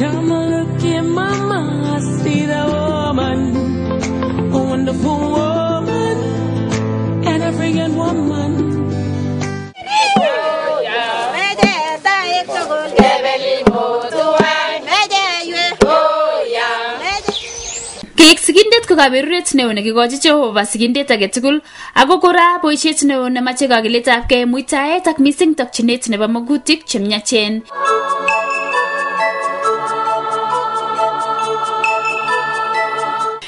time I look in my mind, I see that woman, a wonderful woman, an African woman. Sigindet ko kaberuret neo nekikochi Jehova sigindet agetugul ako kora boishet neo nemache kakiletabgei muitaet ak missing tokchinet nebo magutik chemyachen.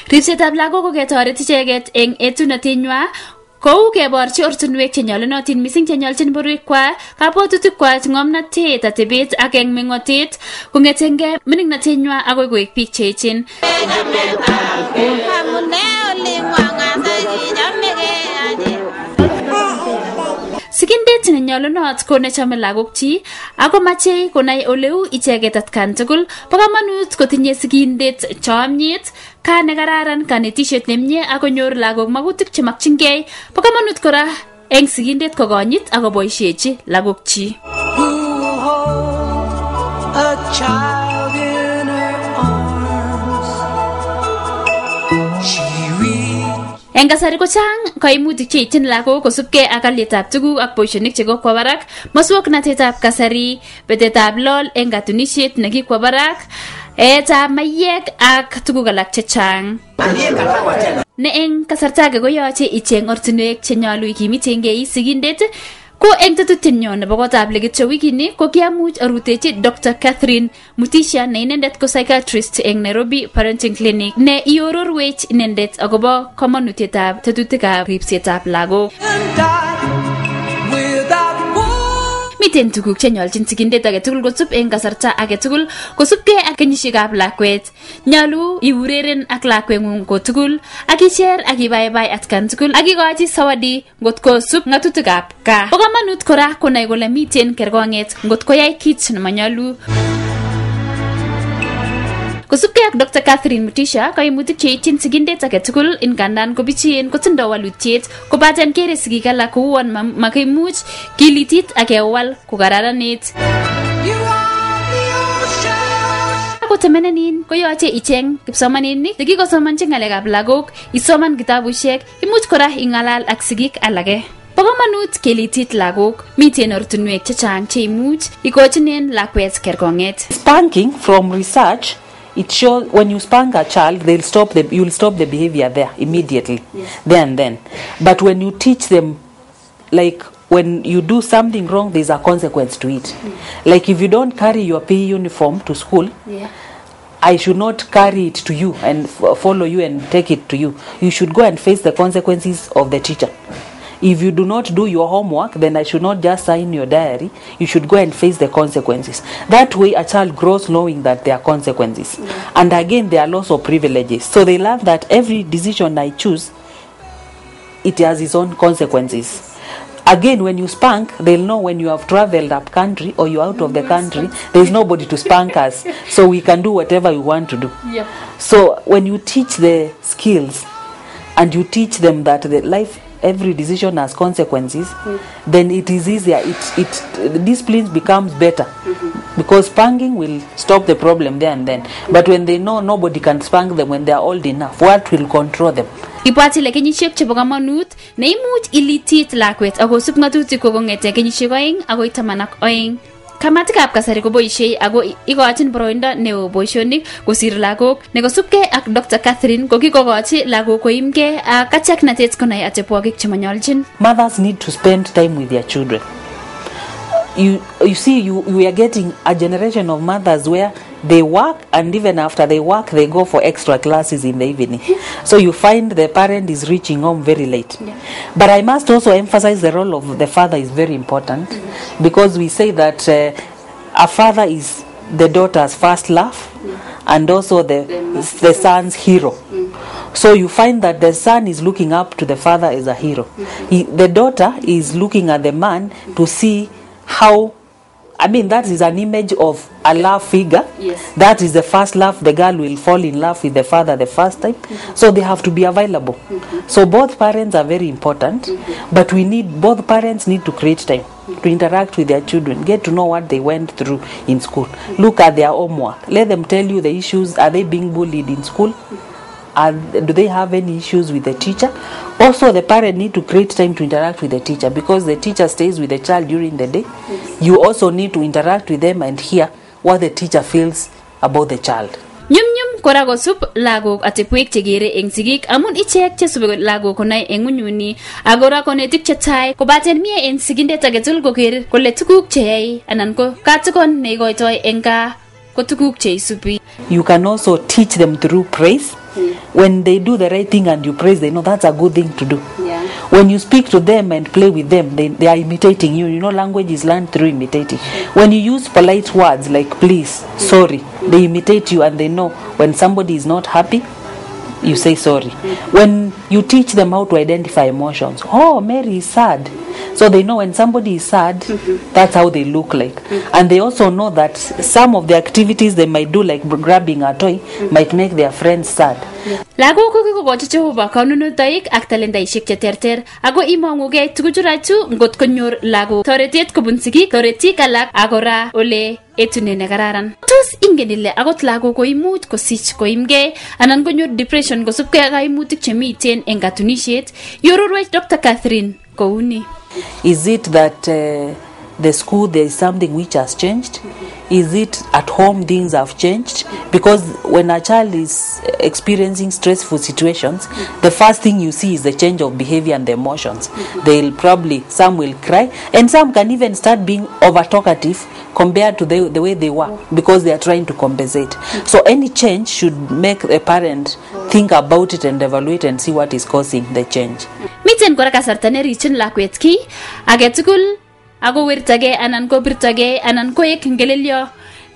Ripsetab lagok ko ketoret icheket eng etunetinwa kou keborchi ortinwek chenyolunotin missing chenyolchin borwekwak, kabwatutikwak, ng'omnotet, atebet ak eng meng'otet kong'etengei mining'notenywa akoi koik biik cheechen. Sigindet nenyolunot ko nechome lagokchi ako mache konai oleu icheket atkan tugul. Bo komonut kotinye sigindet chomyet, ka nekararan, kanetishet nemie ako nyor lagok magutik chemakchingei. Bo komonut kora eng sigindet kokonyit ako boishechi lagokchi. Eng kasari kochang kaimutik cheityin lagok kosubkei ak alyetab tuguk ak boishonik chekokwa barak, muswoknotetab kasari, betetab lol eng katunishet nekikwa barak, eetab mayek ak tuguk alak chechang. Ne eng kasarta age koyoche icheng ortinwek chenyolu ikimitenkei sigindet. Ko eng tetutinyon nebo kotab ligit che wikini ko kiamuch arutechi Dr Catherine Mutisya ne inendet ko psychiatrist eng Nairobi Parenting Clinic ne iororwech inendet akobo komonutietab tetutikab ripsetab lagok. Miten tuguk chenyolchin sigindet agetugul kosub eng kasarta agetugul kosubkei ak kenyisiekab lakwet. Nyolu iureren ak lakweng'ung kotugul, ak isher ak ibaibai atkan tugul, ak ikochi sawadi ngotko sub ng'atutikab gaa. Bo komonut kora konai kole miten kerkong'et ngotko yai kit nemanyolu. Kosubkei ak Dr Catherine Mutisya, kaimutik cheityin sigindet agetugul ingandan kobichien kotindo walutiet kobaten kere sigik alak kouwon makimuch kilitit ak kewal kokararanit. Ako temenenin koyoche icheng kipsomaninik chekikosomanchi ng'alekab lagok, isoman kitabushek, imuch kora ing'alal ak sigik alake. Bo komonut kelitit lagok, miten ortinwek chechang cheimuch ikochinen lakwet kerkong'et. Spanking from research. It shows when you spank a child, you'll stop the behavior there immediately. Yes. Then. But when you teach them, like when you do something wrong, there's a consequence to it. Mm. Like if you don't carry your PE uniform to school, yeah. I should not carry it to you and follow you and take it to you. You should go and face the consequences of the teacher. If you do not do your homework, then I should not just sign your diary. You should go and face the consequences. That way a child grows knowing that there are consequences. Yeah. And again, there are lots of privileges. So they learn that every decision I choose, it has its own consequences. Again, when you spank, they'll know when you have traveled up country or you're out of the country, there's nobody to spank us. So we can do whatever we want to do. Yeah. So when you teach the skills and you teach them that the life, every decision has consequences, mm-hmm. then it is easier. It discipline becomes better, mm-hmm. because spanking will stop the problem there and then. Mm-hmm. But when they know nobody can spank them when they are old enough, what will control them? Ibwati le kenyisiek chebo komonut neimuch ilitit lakwet ako sub ng'atutik kong'ete kenyisiek 2 akoi 12. Kamatikab kasari koboishe ako ikochin boroindo neo boishonik kosir lagok. Nekosubkei ak Dr Catherine kokikokochi lagok koimgei ak kachaknatet konai atebwogik chemonyolchin. Mothers need to spend time with their children. You see, we are getting a generation of mothers where they work, and even after they work they go for extra classes in the evening. So you find the parent is reaching home very late. Yeah. But I must also emphasize the role of the father is very important, mm-hmm. because we say that a father is the daughter's first love, mm-hmm. and also the son's hero. Mm-hmm. So you find that the son is looking up to the father as a hero. Mm-hmm. The daughter is looking at the man to see how I mean, that is an image of a love figure. Yes. That is the first love. The girl will fall in love with the father the first time. Mm-hmm. So they have to be available. Mm-hmm. So both parents are very important. Mm-hmm. But we need, both parents need to create time mm-hmm. to interact with their children, get to know what they went through in school. Mm-hmm. Look at their homework. Let them tell you the issues. Are they being bullied in school? Mm-hmm. And do they have any issues with the teacher? Also, the parent need to create time to interact with the teacher, because the teacher stays with the child during the day. Yes. You also need to interact with them and hear what the teacher feels about the child. Nyum koragosup lagok atepwek chegere eng sigik amun ichek chesube lagok konai eng unyuni agora konetik chetai kobaten mie eng sigindet agetul koker kole tukuk cheyai anan ko katukon neigoitoi eng kaa ko tukuk cheisubi. You can also teach them through praise. Yeah. When they do the right thing and you praise, they know that's a good thing to do. Yeah. When you speak to them and play with them, they are imitating you. You know, language is learned through imitating. Yeah. When you use polite words like please, yeah, sorry, yeah, they imitate you, and they know when somebody is not happy, you say sorry. Yeah. When you teach them how to identify emotions, oh, Mary is sad. So they know when somebody is sad, mm-hmm, that's how they look like. Mm-hmm. And they also know that some of the activities they might do, like grabbing a toy, mm-hmm, might make their friends sad. Lagok kokikochi Jehovah konunotoik ak talentaishek cheterter ako imongugei tukuchuratu ngot konyor lagok toretet kobun sigik, toretik alak agora ole etune nekararan. Tos ingen ile akot lagok koimuch kosich koimgei anan konyor depression kosubgei ak kaimutik chemiten en katunishet. Yororwech Dr Catherine Kouni. Is it that the school, there is something which has changed? Is it at home things have changed? Because when a child is experiencing stressful situations, the first thing you see is the change of behavior and the emotions. They'll probably, some will cry, and some can even start being over talkative compared to the way they were, because they are trying to compensate. So any change should make a parent think about it and evaluate and see what is causing the change. Miten kora kasarta ne richin lakwet ki agetukul ako wirtage anan ko birtage anan ko ek ngelelyo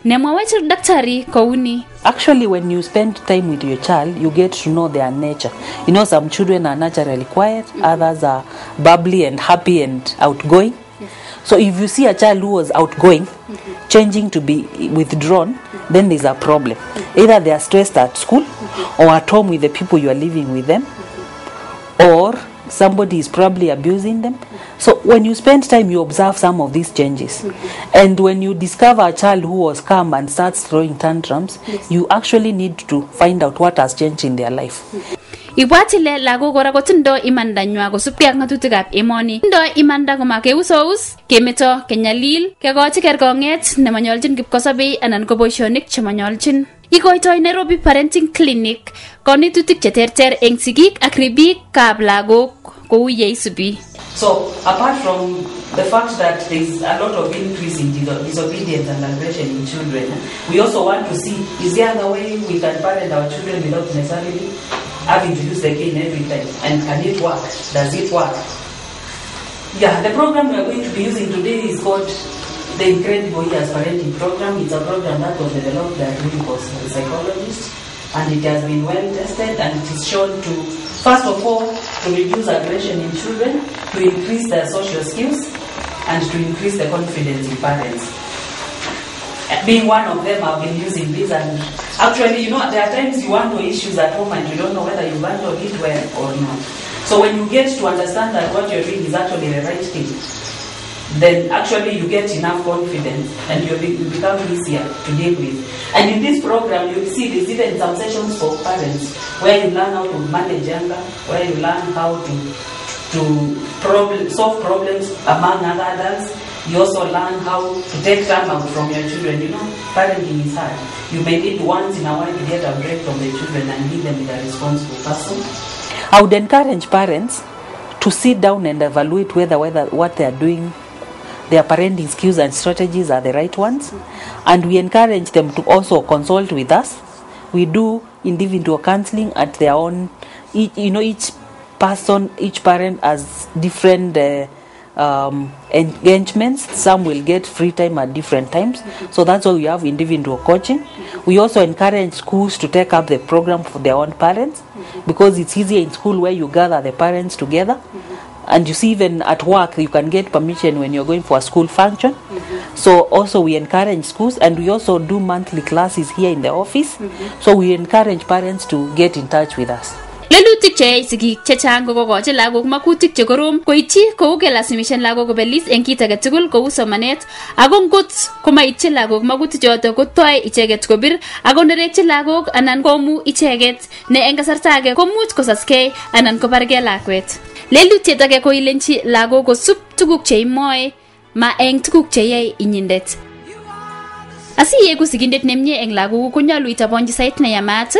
nemwaweche daktari Kouni. Actually, when you spend time with your child, you get to know their nature. You know, some children are naturally quiet, mm-hmm, others are bubbly and happy and outgoing. Yes. So if you see a child who was outgoing, mm-hmm, changing to be withdrawn, mm-hmm, then there's a problem. Mm-hmm. Either they are stressed at school, mm-hmm, or at home with the people you are living with them, mm-hmm, or somebody is probably abusing them. So when you spend time, you observe some of these changes. Mm-hmm. And when you discover a child who was calm and starts throwing tantrums, yes, you actually need to find out what has changed in their life. Mm-hmm. Ibwatile lagok kora kotindo imanda nywa kosubke ak ngatutikab emoni. Tindo imanda komakeusos, kemeto, kenyalil, kekochi kerkonget nemonyolchin kipkosobei anan ko boisionik chemonyolchin. Ikoitoi Nairobi Parenting Clinic konetutik cheterter eng sigik ak ribikab lagok kou yeisubi. So apart from the fact that there is a lot of increase in disobedience and aggression in children, we also want to see, is there another way we can parent our children without necessarily having to use the cane every time? And can it work? Does it work? Yeah, the program we are going to be using today is called The Incredible Years Parenting Program. It's a program that was developed by a psychologist, and it has been well tested, and it is shown to, first of all, to reduce aggression in children, to increase their social skills, and to increase the confidence in parents. Being one of them, I've been using this, and actually, you know, there are times you handle issues at home and you don't know whether you've handled it well or not. So when you get to understand that what you're doing is actually the right thing, then actually you get enough confidence and you become easier to deal with. And in this program, you'll see there's even some sessions for parents where you learn how to manage anger, where you learn how to solve problems among other adults. You also learn how to take time out from your children. You know, parenting is hard. You may need once in a while to get a break from the children and leave them with a responsible person. I would encourage parents to sit down and evaluate whether what they are doing, their parenting skills and strategies are the right ones. And we encourage them to also consult with us. We do individual counseling at their own, you know, each parent has different engagements. Some will get free time at different times, so that's why we have individual coaching. We also encourage schools to take up the program for their own parents, because it's easier in school where you gather the parents together And you see, even at work, you can get permission when you're going for a school function. Mm-hmm. So also we encourage schools, and we also do monthly classes here in the office. Mm-hmm. So we encourage parents to get in touch with us. Lelutik cheyai sigik chechang kokokochi lagok makutik chekorom koityi kou kelasimishan lagok kobelis en kit agetugul kou somanet, ako ngot komaityi lagok makutik choto kotoi icheket kobir ako nerekyi lagok anan komu icheket ne en kasarta age komuch kosaskei anan kobargei lakwet. Lelutiet age koilenchi lagok kosub tuguk cheimoe ma en tuguk cheyai inyindet. Asiyegu sigindet nemie eng lagok konyolu itabonji sait neyamat,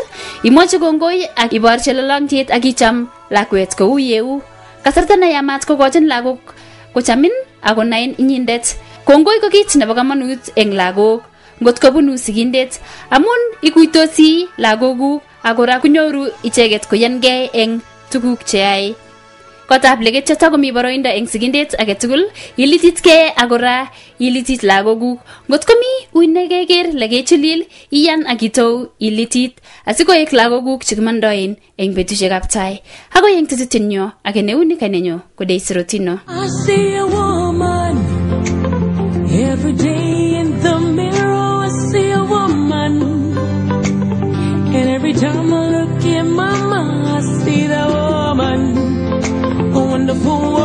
imwochi kongoi ak iborchi lolongyet ak icham lakwet kou yeu. Kasarta neyamat kokochin lagok kochamin ako nain inyindet. Kongoi ko kit nebo komonut eng lagok ngotko bunu sigindet amun ikuitosi lagokuk ako ra konyoru icheket koyengee eng tuguk cheyai. Kotab leget choto komi boroindo eng sigindet agetugul ilititkee akora ilitit lagokuk. Ngotko mi uinekeker legechilil iyan akitou ilitit asikoek lagokuk chekimondoen eng betusiekab tai. Ako eng tetutinyo ake neuni kanenyo ko Daisy Rotino. I see a woman every day in the mirror. I see a woman, and every time I look in my mind I see that woman. Wonderful.